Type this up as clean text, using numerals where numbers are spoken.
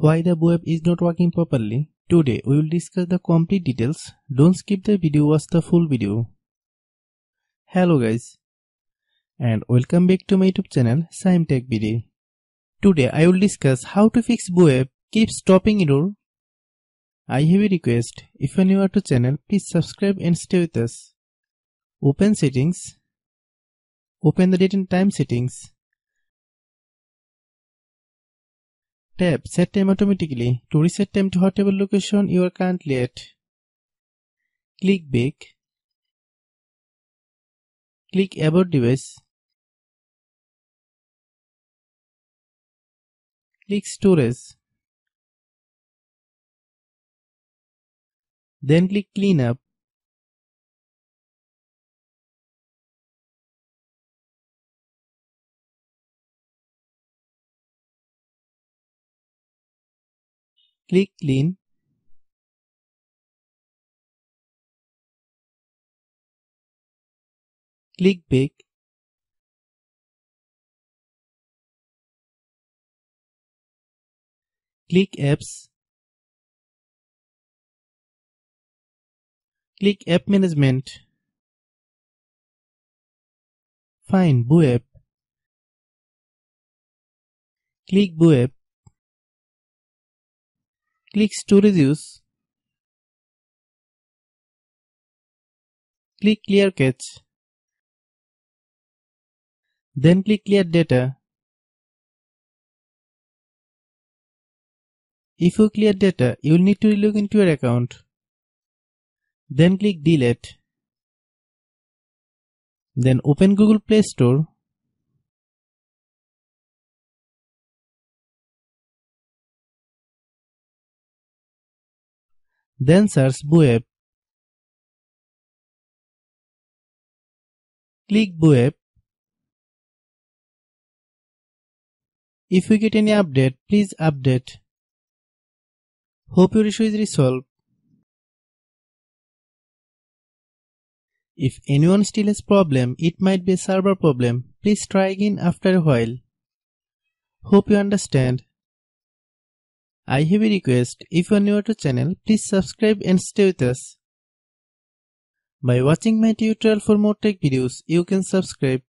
why the Boo app is not working properly. Today we will discuss the complete details. Don't skip the video, watch the full video. Hello guys, and welcome back to my YouTube channel Shaem TechBD. Today I will discuss how to fix Boo app keeps stopping error. I have a request. If you are new to channel, please subscribe and stay with us. Open settings. Open the date and time settings. Tap set time automatically to reset time to whatever location you are currently at. Click back. Click about device. Click storage. Then click cleanup. Click clean. Click back. Click apps. Click App Management. Find Boo app. Click Boo app. Click Storage Use. Click Clear Cache. Then click Clear Data. If you clear data, you will need to log into your account. Then click Delete. Then open Google Play Store. Then search Boo app. Click Boo app. If you get any update, please update. Hope your issue is resolved. If anyone still has problem, it might be a server problem. Please try again after a while. Hope you understand. I have a request. If you are new to channel, please subscribe and stay with us. By watching my tutorial for more tech videos, you can subscribe.